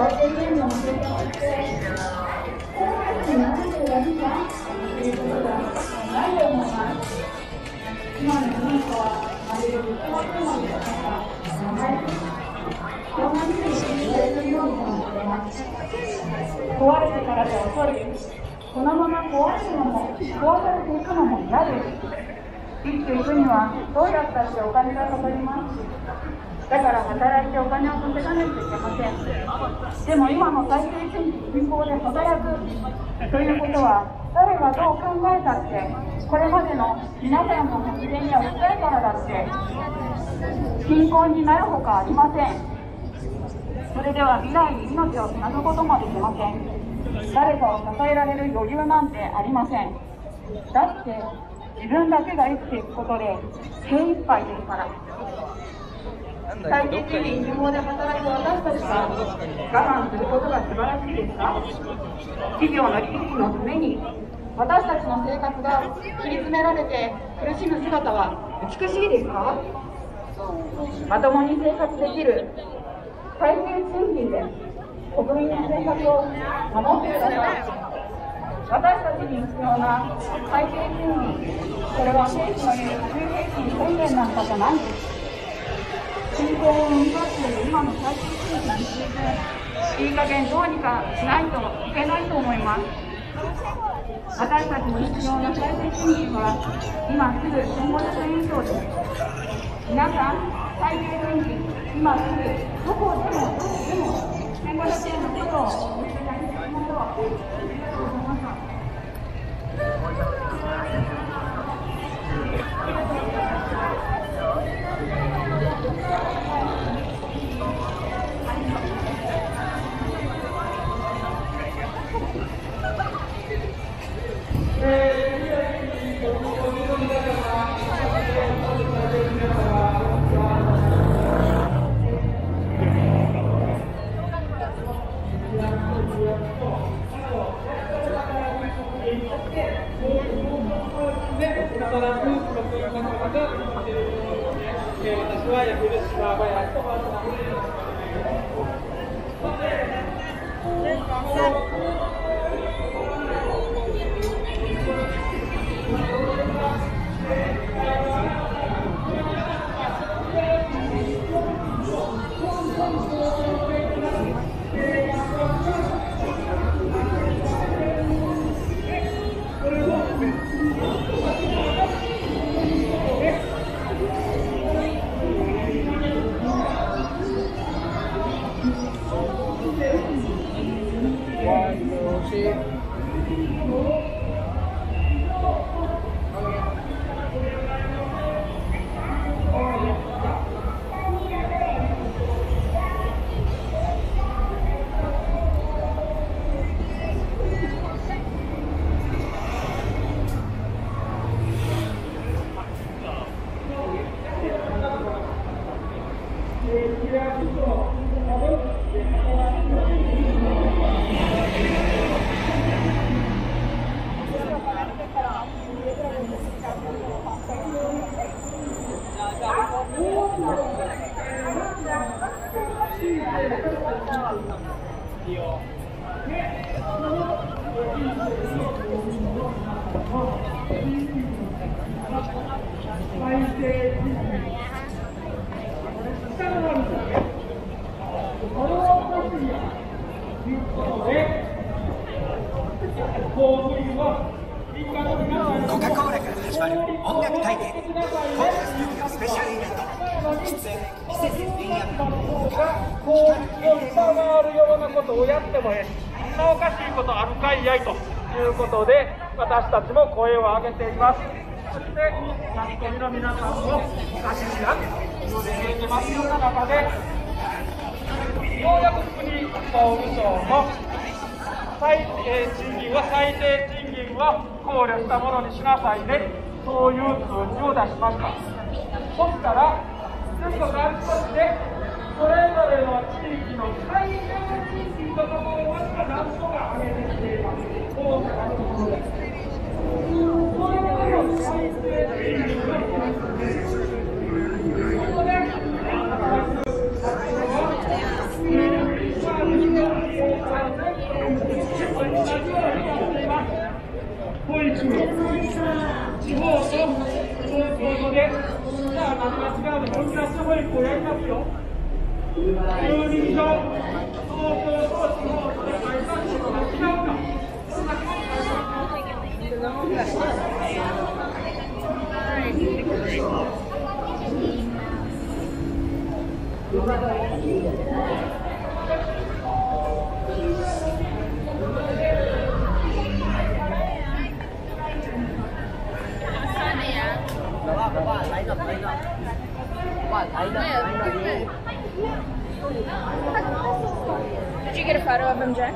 壊れてからで恐れる。このまま壊れるのも壊されていくのも嫌です。生きていくにはどうやったってお金がかかります。だから働いてお金を稼がないといけません。でも今の最低賃金で働くということは、誰がどう考えたって、これまでの皆さんの発言や訴えからだって、貧困になるほかありません。それでは未来に命をつなぐこともできません。誰かを支えられる余裕なんてありません。だって、自分だけが生きていくことで精一杯ですから。最低賃金希望で働く私たちが我慢することが素晴らしいですか？企業の利益のために私たちの生活が切り詰められて苦しむ姿は美しいですか？まともに生活できる最低賃金で国民の生活を守ってください。私たちに必要な最低賃金、これは政府の言う最低賃金宣言なんかじゃないんです。貧困を生み出している今の最低賃金について、いい加減どうにかしないといけないと思います。私たちの必要な最低賃金は、今すぐ1500円以上です。皆さん、最低賃金、今すぐどこでもどこでも1500円のことをお願いしましょう。東京都、 Did you get a photo of him, Jack?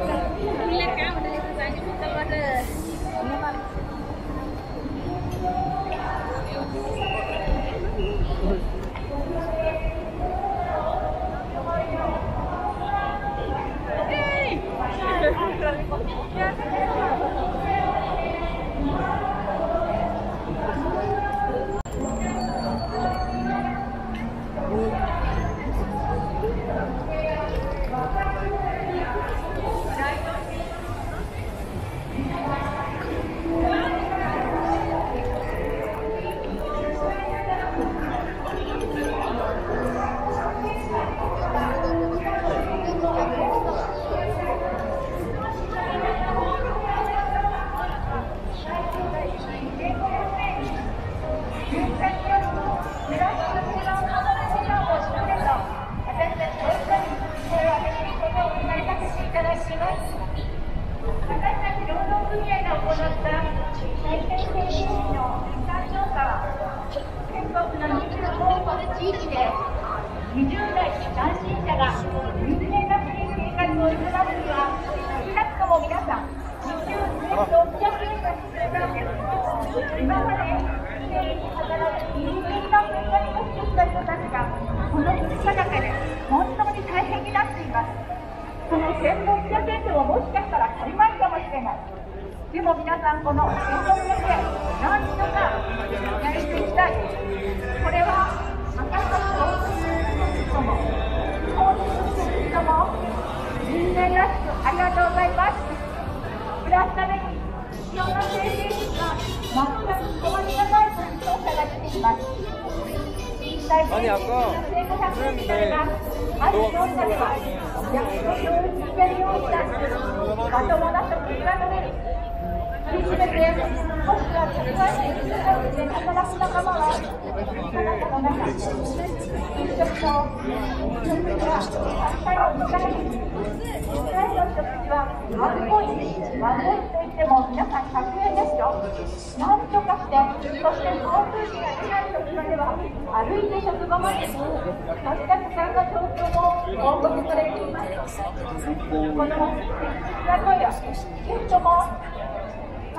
Thank you. でも皆さん、この戦争に向け何とかやりていきたい。これは私たちの人も法人として人も人間らしく、ありがとうございます。暮らすために必要な生成術が全く困りがないという調査が出ています。近代生成術の1500年代がある調査では、役所を広げるようになってまともな職員が取れる、いじめて、もしくは、社会的に働く仲間は、必ず最終的にを取り上げることで、この声に大きくつなげていき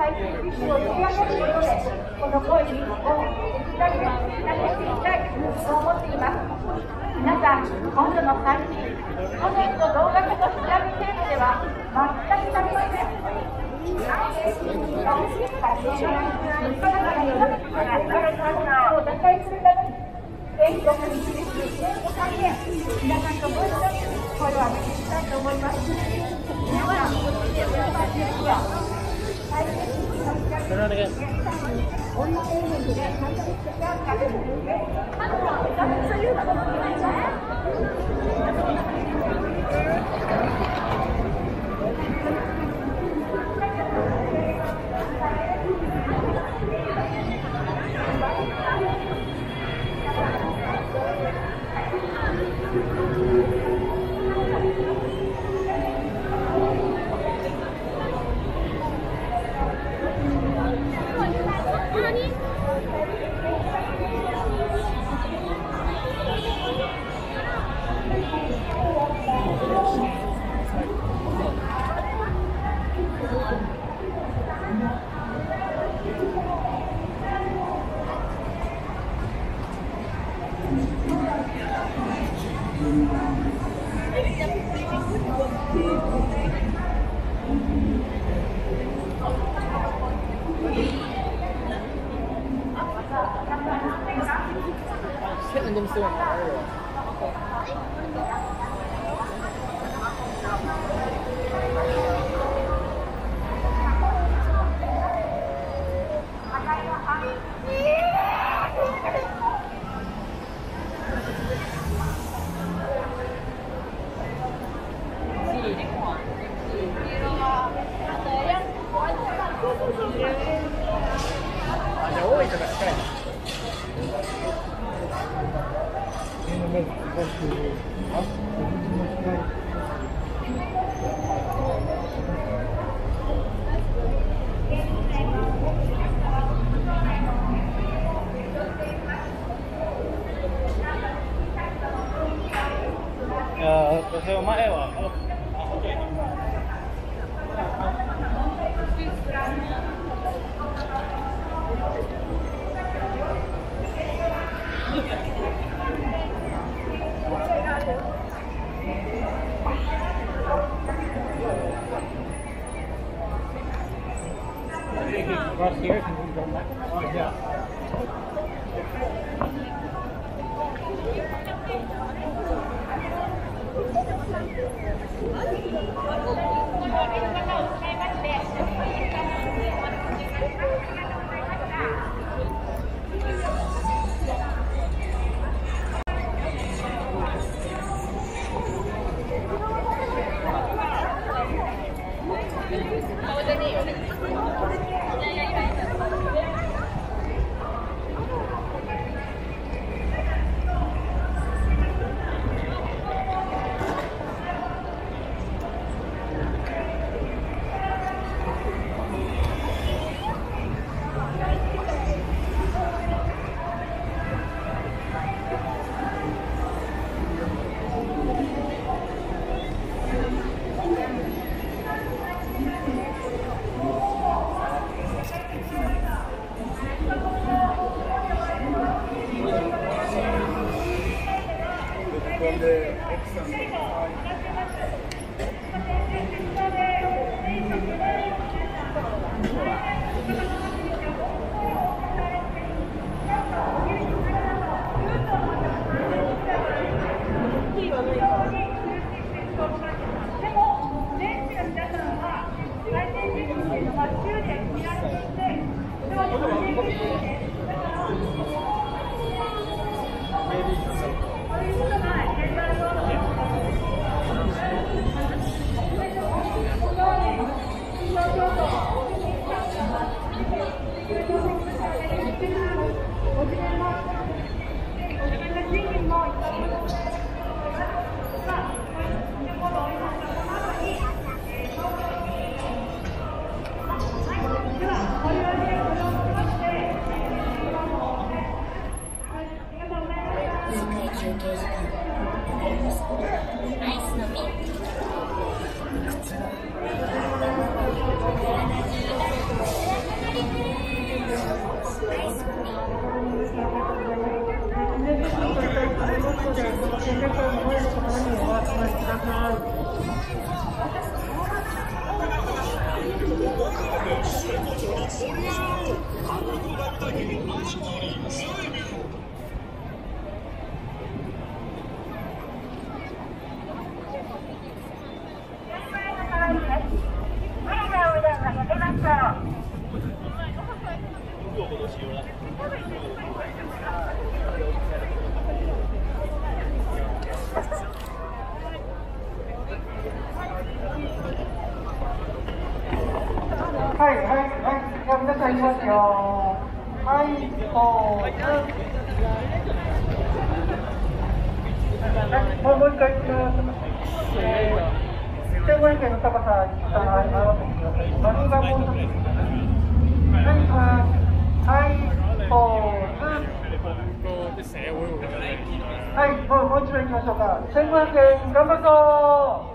たいと思っています。皆さん、今度の配信、去年の動画化と比べ程度では全く足りません。あえて、人間が立派な人を打開するために、全国に示す1500円、皆さんとご一緒に声を上げていきたいと思います。皆さん、このはい、もう一度行きましょうか。1500円頑張るぞー。